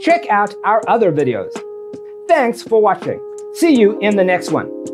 Check out our other videos. Thanks for watching. See you in the next one.